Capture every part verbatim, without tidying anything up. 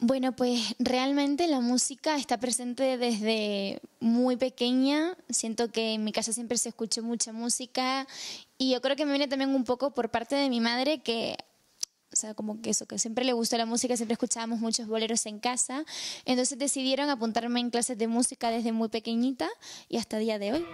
Bueno, pues realmente la música está presente desde muy pequeña. Siento que en mi casa siempre se escuchó mucha música y yo creo que me viene también un poco por parte de mi madre que, o sea, como que eso, que siempre le gustó la música, siempre escuchábamos muchos boleros en casa. Entonces decidieron apuntarme en clases de música desde muy pequeñita y hasta el día de hoy.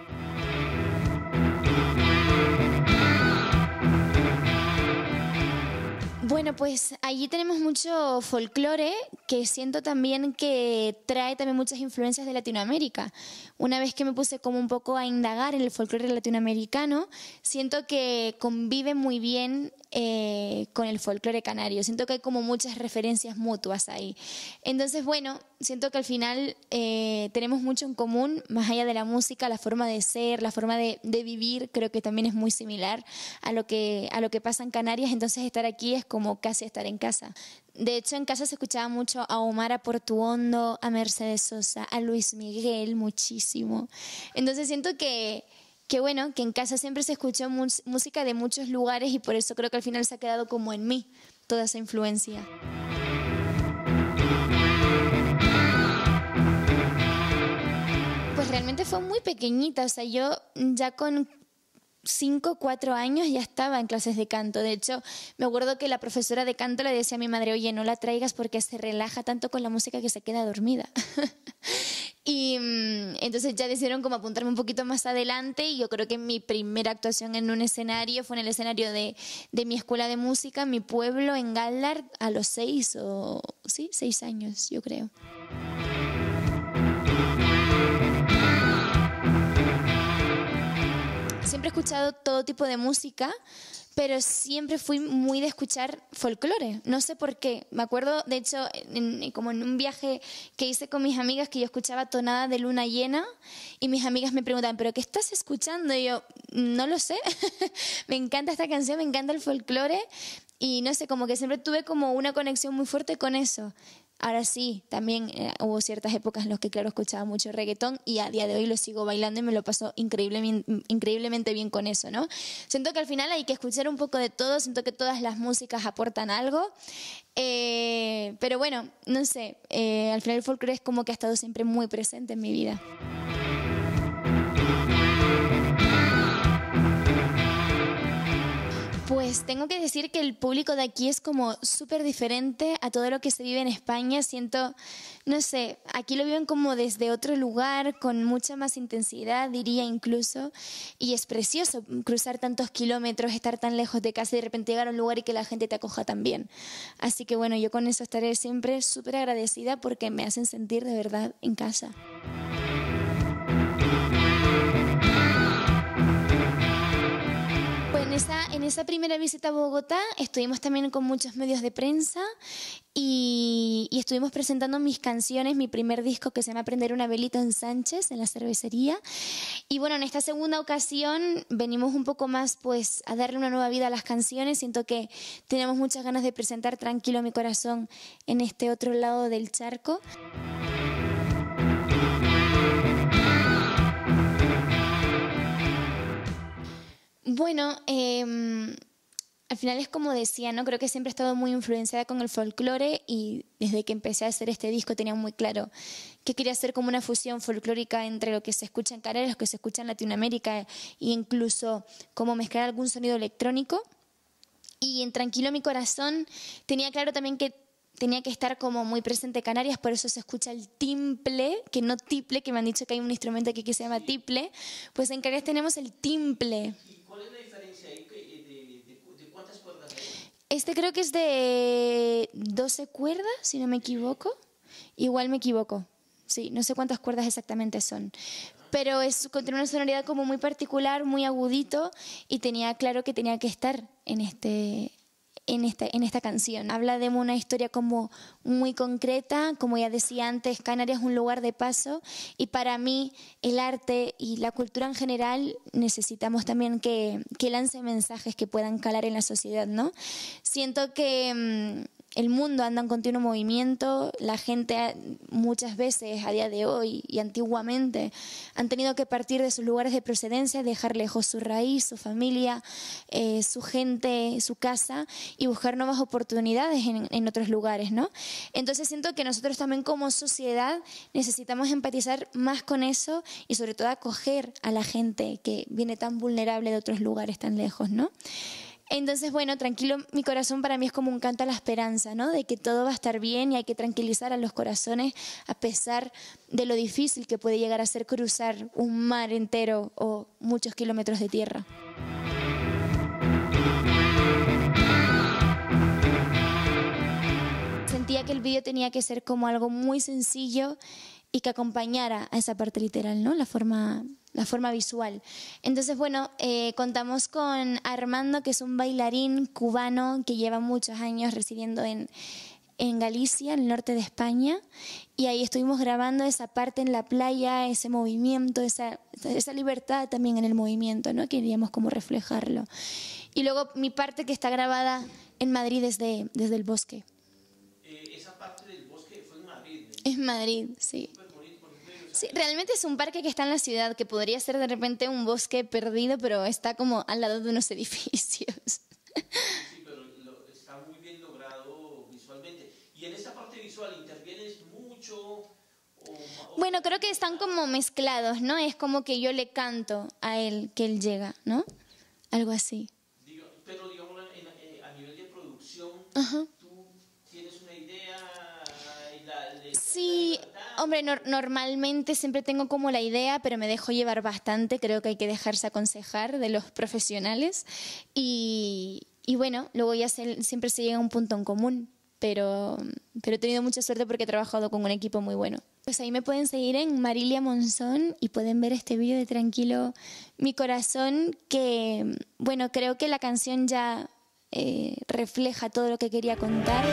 Bueno, pues allí tenemos mucho folclore que siento también que trae también muchas influencias de Latinoamérica. Una vez que me puse como un poco a indagar en el folclore latinoamericano, siento que convive muy bien eh, con el folclore canario. Siento que hay como muchas referencias mutuas ahí. Entonces, bueno, siento que al final eh, tenemos mucho en común, más allá de la música, la forma de ser, la forma de, de vivir, creo que también es muy similar a lo que, a lo que pasa en Canarias. Entonces, estar aquí es como... como casi estar en casa. De hecho, en casa se escuchaba mucho a Omara Portuondo, a Mercedes Sosa, a Luis Miguel, muchísimo. Entonces siento que, que bueno, que en casa siempre se escuchó música de muchos lugares y por eso creo que al final se ha quedado como en mí toda esa influencia. Pues realmente fue muy pequeñita, o sea, yo ya con cinco, cuatro años ya estaba en clases de canto. De hecho, me acuerdo que la profesora de canto le decía a mi madre, oye, no la traigas porque se relaja tanto con la música que se queda dormida. Y entonces ya decidieron como apuntarme un poquito más adelante y yo creo que mi primera actuación en un escenario fue en el escenario de, de mi escuela de música, en mi pueblo, en Gáldar, a los seis o... sí, seis años, yo creo. Siempre he escuchado todo tipo de música, pero siempre fui muy de escuchar folclore. No sé por qué. Me acuerdo, de hecho, en, como en un viaje que hice con mis amigas, que yo escuchaba Tonada de Luna Llena y mis amigas me preguntaban, ¿pero qué estás escuchando? Y yo, no lo sé. Me encanta esta canción, me encanta el folclore. Y no sé, como que siempre tuve como una conexión muy fuerte con eso. Ahora sí, también eh, hubo ciertas épocas en las que, claro, escuchaba mucho reggaetón y a día de hoy lo sigo bailando y me lo paso increíblemente, increíblemente bien con eso, ¿no? Siento que al final hay que escuchar un poco de todo, siento que todas las músicas aportan algo, eh, pero bueno, no sé, eh, al final el folclore es como que ha estado siempre muy presente en mi vida. Pues tengo que decir que el público de aquí es como súper diferente a todo lo que se vive en España. Siento, no sé, aquí lo viven como desde otro lugar, con mucha más intensidad, diría incluso. Y es precioso cruzar tantos kilómetros, estar tan lejos de casa y de repente llegar a un lugar y que la gente te acoja también. Así que bueno, yo con eso estaré siempre súper agradecida porque me hacen sentir de verdad en casa. Esa, en esa primera visita a Bogotá estuvimos también con muchos medios de prensa y, y estuvimos presentando mis canciones, mi primer disco que se llama Prender una Velita en Sánchez, en la cervecería. Y bueno, en esta segunda ocasión venimos un poco más pues a darle una nueva vida a las canciones. Siento que tenemos muchas ganas de presentar Tranquilo, Mi Corazón en este otro lado del charco. Bueno, eh, al final es como decía, ¿no? Creo que siempre he estado muy influenciada con el folclore y desde que empecé a hacer este disco tenía muy claro que quería hacer como una fusión folclórica entre lo que se escucha en Canarias, lo que se escucha en Latinoamérica e incluso como mezclar algún sonido electrónico. Y en Tranquilo Mi Corazón tenía claro también que tenía que estar como muy presente Canarias, por eso se escucha el timple, que no tiple, que me han dicho que hay un instrumento aquí que se llama tiple, pues en Canarias tenemos el timple. ¿Cuál es la diferencia ahí? ¿De, de, de cuántas cuerdas hay? Este creo que es de doce cuerdas, si no me equivoco. Igual me equivoco. Sí, no sé cuántas cuerdas exactamente son. Pero es con una sonoridad como muy particular, muy agudito, y tenía claro que tenía que estar en este... En esta, en esta canción. Habla de una historia como muy concreta, como ya decía antes, Canarias es un lugar de paso y para mí el arte y la cultura en general necesitamos también que, que lance mensajes que puedan calar en la sociedad, ¿no? Siento que mmm, el mundo anda en continuo movimiento, la gente muchas veces a día de hoy y antiguamente han tenido que partir de sus lugares de procedencia, dejar lejos su raíz, su familia, eh, su gente, su casa y buscar nuevas oportunidades en, en otros lugares, ¿no? Entonces siento que nosotros también como sociedad necesitamos empatizar más con eso y sobre todo acoger a la gente que viene tan vulnerable de otros lugares tan lejos, ¿no? Entonces, bueno, Tranquilo, mi corazón para mí es como un canto a la esperanza, ¿no? De que todo va a estar bien y hay que tranquilizar a los corazones a pesar de lo difícil que puede llegar a ser cruzar un mar entero o muchos kilómetros de tierra. Sentía que el vídeo tenía que ser como algo muy sencillo y que acompañara a esa parte literal, ¿no? La forma... la forma visual. Entonces, bueno, eh, contamos con Armando, que es un bailarín cubano que lleva muchos años residiendo en, en Galicia, en el norte de España, y ahí estuvimos grabando esa parte en la playa, ese movimiento, esa, esa libertad también en el movimiento, ¿no? Queríamos como reflejarlo. Y luego mi parte que está grabada en Madrid desde, desde el bosque. Eh, esa parte del bosque fue en Madrid, ¿no? Es Madrid, sí. Sí, realmente es un parque que está en la ciudad, que podría ser de repente un bosque perdido, pero está como al lado de unos edificios. Sí, pero lo, está muy bien logrado visualmente. ¿Y en esa parte visual intervienes mucho? Bueno, creo que están como mezclados, ¿no? Es como que yo le canto a él que él llega, ¿no? Algo así. Digo, pero digamos, en, en, a nivel de producción, ajá. ¿Tú tienes una idea? La, la, la, sí... Hombre, no, normalmente siempre tengo como la idea, pero me dejo llevar bastante. Creo que hay que dejarse aconsejar de los profesionales. Y, y bueno, luego ya se, siempre se llega a un punto en común. Pero, pero he tenido mucha suerte porque he trabajado con un equipo muy bueno. Pues ahí me pueden seguir en Marilia Monzón y pueden ver este vídeo de Tranquilo, mi corazón, que, bueno, creo que la canción ya eh, refleja todo lo que quería contar.